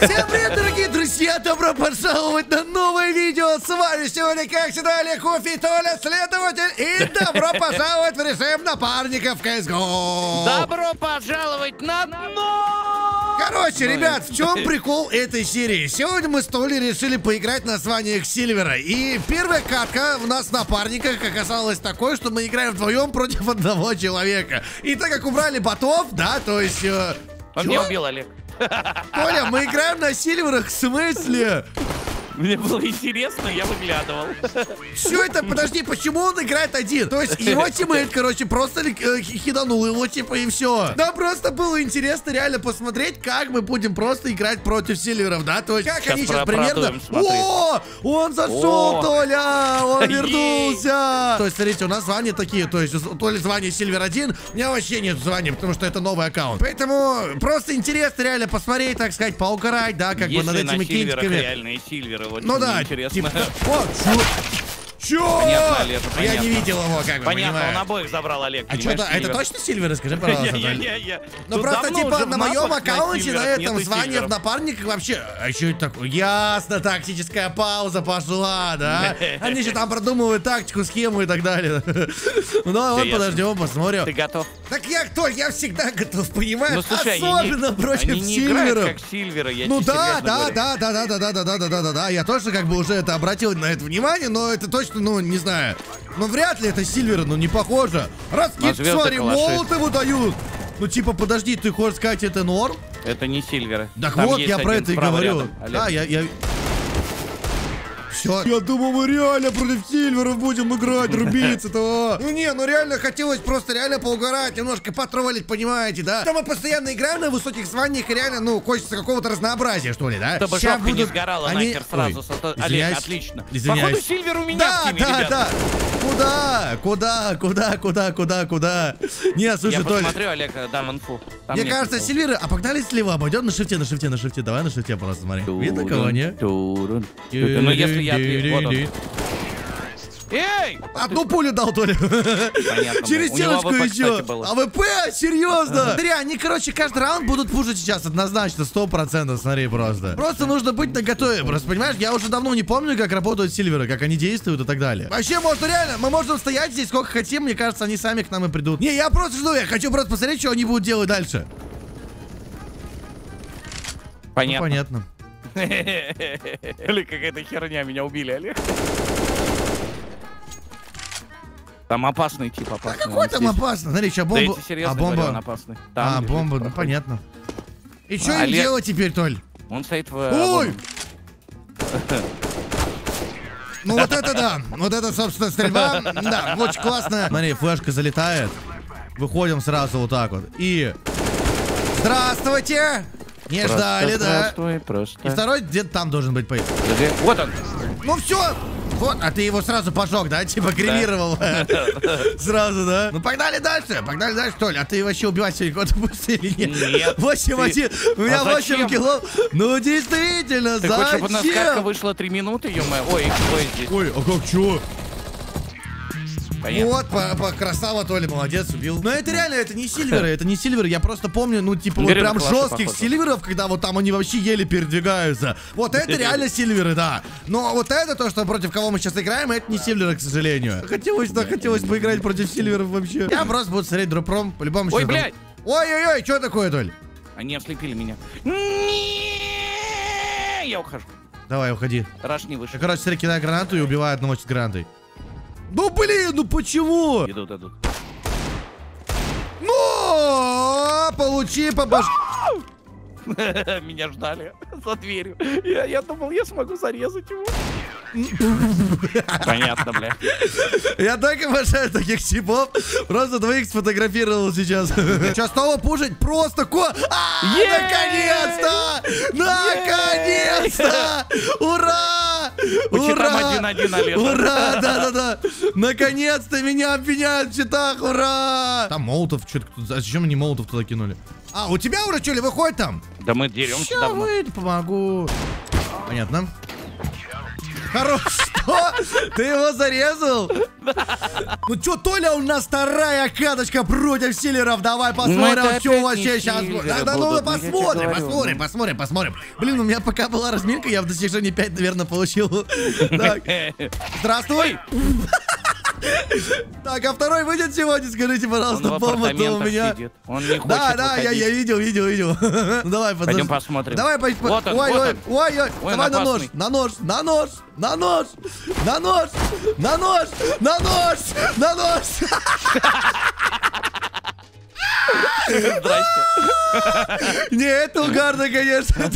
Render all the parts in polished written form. Всем привет, дорогие друзья! Добро пожаловать на новое видео! С вами сегодня, как всегда, Олег Уфи, Толя, Следователь, и добро пожаловать в режим напарников в CS:GO! Добро пожаловать на дно! Короче, ребят, в чем прикол этой серии? Сегодня мы с Толей решили поиграть на званиях Сильвера, и первая катка у нас в напарниках оказалась такой, что мы играем вдвоем против одного человека. И так как убрали ботов, да, то есть... Он меня убил, Олег. Толя, мы играем на Сильверах, в смысле? Мне было интересно, я выглядывал. Все это, подожди, почему он играет один? То есть его тиммейт, короче, просто хиданул его, типа, и все. Да, просто было интересно реально посмотреть, как мы будем просто играть против Сильверов, да? То есть, как сейчас они сейчас примерно... О, он зашел, Толя, он вернулся. То есть, смотрите, у нас звания такие, то есть, то ли звание Сильвер 1, у меня вообще нет звания, потому что это новый аккаунт. Поэтому просто интересно реально посмотреть, так сказать, поугарать, да, как бы над этими кинчиками. Реальные Сильверы. Ну да, интересно. О, чё? Понятно, Олег, понятно. Я не видел его, как бы, понятно, понимаю. Он обоих забрал, Олег. А что, это точно Сильвер, скажи, пожалуйста? Я. Ну просто, типа, на моем аккаунте, на этом звании в напарниках вообще... А что это такое? Ясно, тактическая пауза пошла, да? Они еще там продумывают тактику, схему и так далее. Ну, вот, подождем, посмотрим. Ты готов? Так я, Толь, я всегда готов, понимаешь? Особенно против Сильвера. Ну да. Я тоже, как бы, уже это обратил на это внимание, но это точно... Ну, не знаю. Но вряд ли это Сильвер, ну не похоже. Раскид, смотри, молот его дают. Ну, типа, подожди, ты хочешь сказать, это норм? Это не Сильверы. Так там вот, я про это и говорю. Рядом, да, я... Все. Я думал, мы реально против Сильверов будем играть, рубиться-то. Ну не, ну реально хотелось просто реально поугарать, немножко потроллить, понимаете, да? Там мы постоянно играем на высоких званиях, и реально, ну, хочется какого-то разнообразия, что ли, да? Чтобы жопка не сгорала нахер сразу. Олег, отлично. Походу, Сильвер у меня. Да. Куда? Не, слушай, Толя. Я посмотрю, Олег, дам инфу. Мне кажется, Сильверы обогнали слева, обойдет на шифте. Давай на шифте просто смотри. Видно кого, не? Ну, если я отвечу, эй! Одну пулю дал, Толя. Через телочку еще. АВП, серьезно. Смотри, они, короче, каждый раунд будут пушить сейчас однозначно, 100%, смотри, просто. Просто нужно быть наготове, просто, понимаешь? Я уже давно не помню, как работают Сильверы, как они действуют и так далее. Вообще, можно реально, мы можем стоять здесь сколько хотим, мне кажется, они сами к нам и придут. Не, я просто жду, я хочу просто посмотреть, что они будут делать дальше. Понятно. Ну, понятно. Или какая-то херня, меня убили, Олег. Там опасный тип, опасный. А какой там опасный? Смотри, что бомба... Да, а бомба... Говорю, а, бомба, ну понятно. И что им делать теперь, Толь? Он стоит в... Ой! Ну вот это да. Вот это, собственно, стрельба. Да, очень классно. Смотри, флешка залетает. Выходим сразу вот так вот. И... Здравствуйте! Не просто ждали, простой, да? Просто. И второй где-то там должен быть появился. Вот он. Ну все. Вот, а ты его сразу пожег, да? Типа гримировал. Сразу, да? Ну погнали дальше, Толь. А ты вообще убивать сегодня кого-то будешь или нет? 8-1. У меня 8 кило. Ну действительно, зачем? Ты хочешь, чтобы у нас катка вышла 3 минуты, ё-моё? Ой, кто здесь? Ой, а как, чё? Понятно. Вот, красава, Толя, молодец, убил. Но это реально, это не Сильверы, я просто помню, ну, типа, вот прям жестких Сильверов, когда вот там они вообще еле передвигаются. Вот это реально Сильверы, да. Но вот это то, что против кого мы сейчас играем, это не Сильверы, к сожалению. Хотелось поиграть против Сильверов вообще. Я просто буду смотреть друпром, по-любому. Ой, блядь! Ой-ой-ой, что такое, Толь? Они ослепили меня. Я ухожу. Давай, уходи. Раш не вышел. Короче, смотри, кидай гранату и убивай одного с гранатой. Ну блин, ну почему? Идут. Ну, получи по башке. Меня ждали за дверью. Я думал, я смогу зарезать его. Понятно, бля. Я так обожаю таких типов. Просто двоих сфотографировал сейчас. Сейчас снова пушить просто наконец-то! Наконец-то! Ура! Ура! Да. Наконец-то меня обвиняют в читах, ура! Там молотов, что-то. Зачем они молотов туда кинули? А, у тебя, ура, что ли, выходит там? Да мы деремся давно. Помогу. Понятно. Хорош, что? Ты его зарезал? Ну чё, Толя, у нас вторая каточка против силеров. Давай посмотрим, что вообще сейчас будет. Да, ну посмотрим. Блин, у меня пока была разминка, я в достижении 5, наверное, получил. Так. Здравствуй. Так, а второй выйдет сегодня? Скажите, пожалуйста, помните, у меня... Да, я видел. Давай, пойдем посмотрим. Давай, ой, давай на нож. Здрасте. Не, это угарно, конечно.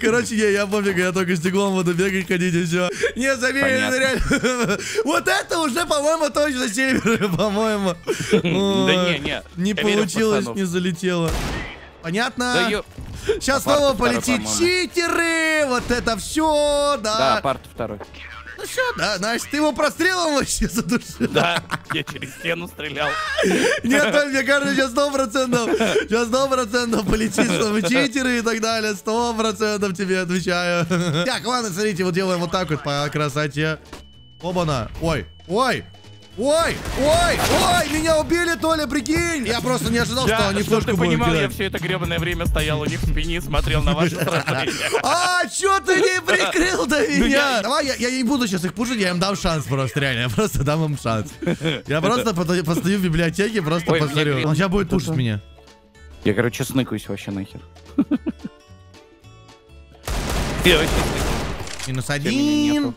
Короче, я помню, я только с стеклом буду бегать, ходить и все. Не, заверили, реально. Вот это уже, по-моему, точно север, по-моему. Да не. Не получилось, не залетело. Понятно? Сейчас снова полетит. Читеры, вот это все, да. Да, парт второй. Ну что, да, значит, ты его прострелом вообще задушил? Да, я через стену стрелял. Нет, Толь, мне кажется, сейчас 100%. Сейчас 100% полетит, что читеры и так далее. 100% тебе отвечаю. Так, ладно, смотрите, вот делаем вот так вот по красоте. Оба-на. Ой, меня убили, Толя, прикинь. Я просто не ожидал, что они флешку будут делать. Я все это гребаное время стоял у них в спине, смотрел на ваши сражения. А, чё ты не прикрыл-то меня? Давай, я не буду сейчас их пушить, я им дам шанс просто, реально. Я просто дам им шанс. Я просто постою в библиотеке, просто посмотрю. Он сейчас будет пушить меня. Я, короче, сныкаюсь вообще нахер. Минус один.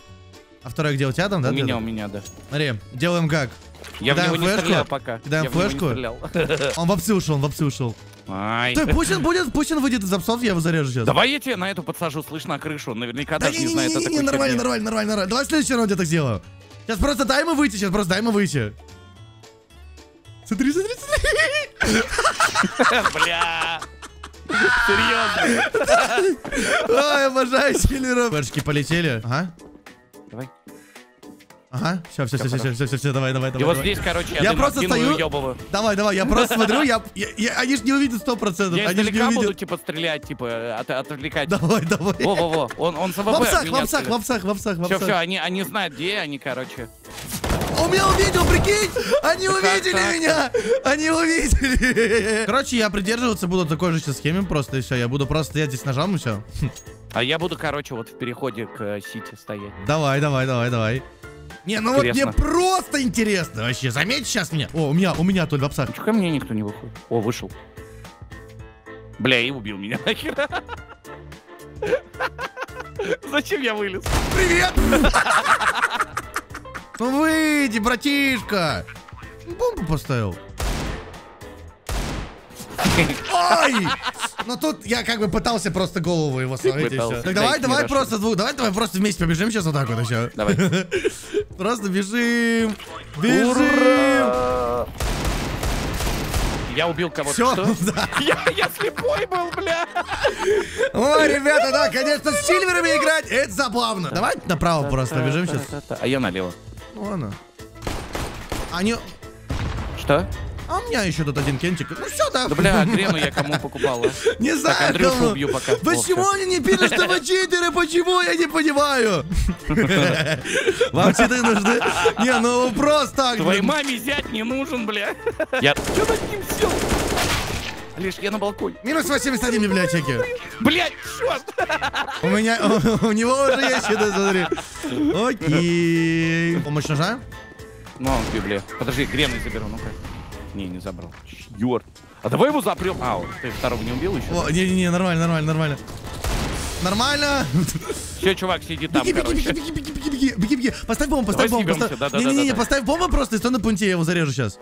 А второй где? У тебя там, да? У меня, да. Смотри, делаем как? Я кидаем в него флешку, не стрелял пока. Кидаем флешку. Он в апсы ушел, Ай. Стой, пусть он выйдет из апсов, я его зарежу сейчас. Давай я тебе на эту подсажу, слышь, на крышу. Наверняка да даже не знает этого. Нормально. Давай в следующий раунд я так сделаю. Сейчас просто дай ему выйти, Смотри. Бля. Серьезно. Ой, обожаю силеров. Флешки полетели. Ага. Давай. Ага, все, давай. И вот здесь, короче, я просто стою. Давай, я просто смотрю, они же не увидят 100%. Я издалека буду, типа, стрелять, типа, отвлекать. Давай. Во-во-во, он с АВП. В апсах. Все, они знают, где они, короче. Он меня увидел, прикинь! Они увидели меня! Они увидели! Короче, я придерживаться буду такой же сейчас схеме просто, и все. Я буду просто стоять здесь ножом, и все. А я буду, короче, вот в переходе к Сити стоять. Давай. Не, ну интересно. Вот мне просто интересно вообще. Заметь сейчас меня. О, у меня, Толь, в апсах. Чё, ко мне никто не выходит? О, вышел. Бля, и убил меня. Зачем я вылез? Привет! Ну выйди, братишка. Бомбу поставил. Ой! Но тут я как бы пытался просто голову его словить и все. Так давай просто вместе побежим сейчас вот так вот еще. Давай. Просто бежим. Бежим. Я убил кого-то. Все, да. Я слепой был, бля. Ой, ребята, да, конечно, с сильверами играть, это забавно. Давай направо просто бежим сейчас. А я налево. Ладно. Они... Что? А у меня еще тут один кентик. Ну все, да. Да бля, грену я кому покупала. Не знаю, так, Андрюшу кому. Убью пока. Почему они не пишут, что вы читеры? Почему? Я не понимаю. Вам читы нужны? Не, ну просто так. Твоей маме зять не нужен, бля. Я... Что над ним сел? Лишь я на балконе. Минус 81 в библиотеке. Блять, черт. У него уже есть читы, смотри. Окей. Помощь нужна? Ну, бля. Подожди, гремный заберу, ну-ка. Не, не забрал. Черт. А давай его запрем. А, ты второго не убил еще? О, не, нормально. Нормально. Все, чувак, сиди там, беги. Поставь бомбу. Не, поставь бомбу просто, и стой на пункте, я его зарежу сейчас.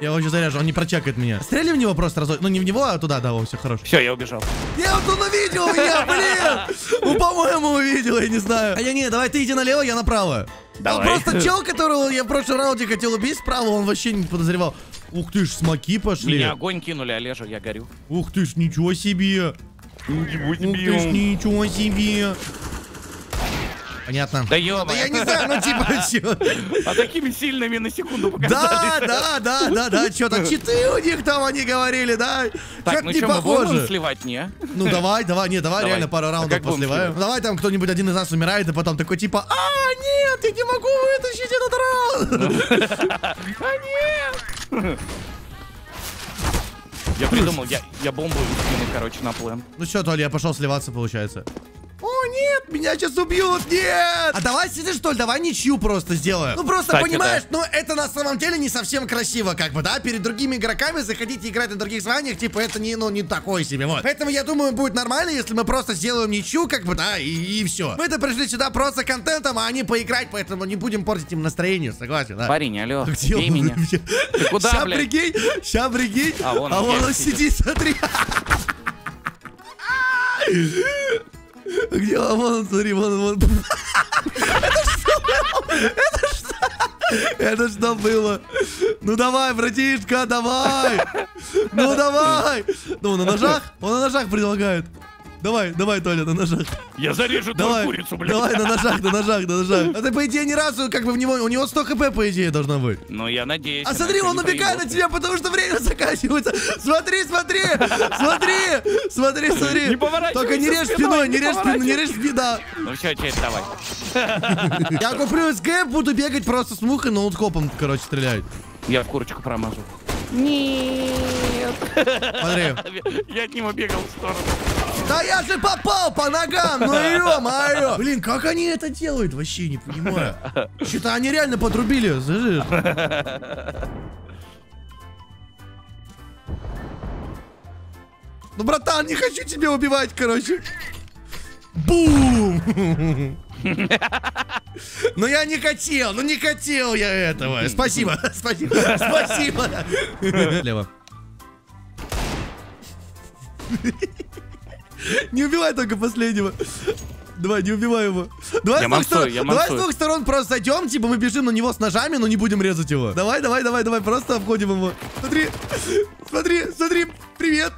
Я его еще заряжу, он не прочекает меня. Стрели в него просто разок. Ну не в него, а туда, да, все хорошо. Все, я убежал. Я вот он увидел меня, блин! Ну, по-моему, увидел, я не знаю. А не, давай ты иди налево, я направо. Давай. А просто чел, которого я в прошлом раунде хотел убить справа, он вообще не подозревал. Ух ты ж, смоки пошли. Меня огонь кинули, Олежа, я горю. Ух ты ж, ничего себе. Ух ты ж, ничего себе. Понятно. Да ё-моё. Я не знаю, ну типа... А такими сильными на секунду показали. Да, что-то читы у них там они говорили, да? Так, ну что, мы будем сливать, не? Ну давай, реально пару раундов посливаем. Давай там кто-нибудь один из нас умирает, и потом такой типа, а, нет, я не могу вытащить этот раунд. А, нет. Я придумал, я бомбу скину, короче, на план. Ну что, Толя, я пошел сливаться, получается. О, нет, меня сейчас убьют, нет! А давай, сиди, что ли, давай ничью просто сделаем. Ну, просто, кстати, понимаешь, да. Ну, это на самом деле не совсем красиво, как бы, да? Перед другими игроками заходить и играть на других званиях, типа, это не, ну, не такое себе, вот. Поэтому, я думаю, будет нормально, если мы просто сделаем ничью, как бы, да, и все. Мы-то пришли сюда просто контентом, а они поиграть, поэтому не будем портить им настроение, согласен, да? Парень, алло, бей меня. Ты куда, ща, блядь? Ща, прикинь. А вон он сидит, смотри. Где он? Вон, смотри, вон. Это что было? Ну давай, братишка, давай. Ну давай. Ну на ножах? Он на ножах предлагает. Давай, Толя, на ножах. Я зарежу твою курицу, блядь. Давай, на ножах. А ты, по идее, ни разу, как бы, у него 100 хп, по идее, должно быть. Ну, я надеюсь. А смотри, он убегает на тебя, потому что время заканчивается. Смотри. Не поворачивайся. Только не режь спиной, не режь спину, да. Ну все, честь, давай. Я куплю СК, буду бегать просто с мухой, но ноуткопом, короче, стрелять. Я в курочку промажу. Нет. Смотри. Я от него бегал в сторону. Да я же попал по ногам, ну ё-моё. Блин, как они это делают, вообще не понимаю. Что-то они реально подрубили. Ну, братан, не хочу тебя убивать, короче. Бум! Ну я не хотел я этого. Спасибо. Лево. Не убивай только последнего. Давай, не убивай его. Давай с двух сторон просто зайдем, типа мы бежим на него с ножами, но не будем резать его. Давай, просто обходим его. Смотри. Привет.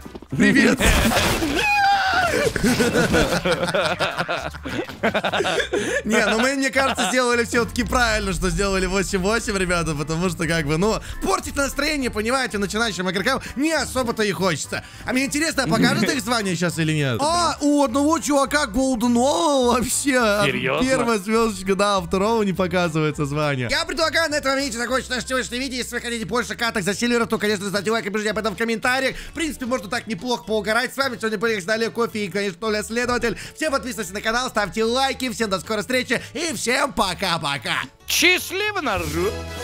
Не, ну мы, мне кажется, сделали все-таки правильно, что сделали 8-8, ребята, потому что, как бы, ну, портить настроение, понимаете, начинающим игрокам не особо-то и хочется. А мне интересно, покажут их звание сейчас или нет? А, у одного чувака голденового вообще. Серьезно? Первая звездочка, да, у второго не показывается звание. Я предлагаю на этом моменте закончить наше сегодняшнее видео. Если вы хотите больше каток за Сильвера, то, конечно, ставьте лайк и пишите об этом в комментариях. В принципе, можно так неплохо поугарать. С вами сегодня были Олег Уфи и, конечно, Толя Следователь. Всем подписывайтесь на канал, ставьте лайки. Всем до скорой встречи и всем пока-пока. Счастливо, народ!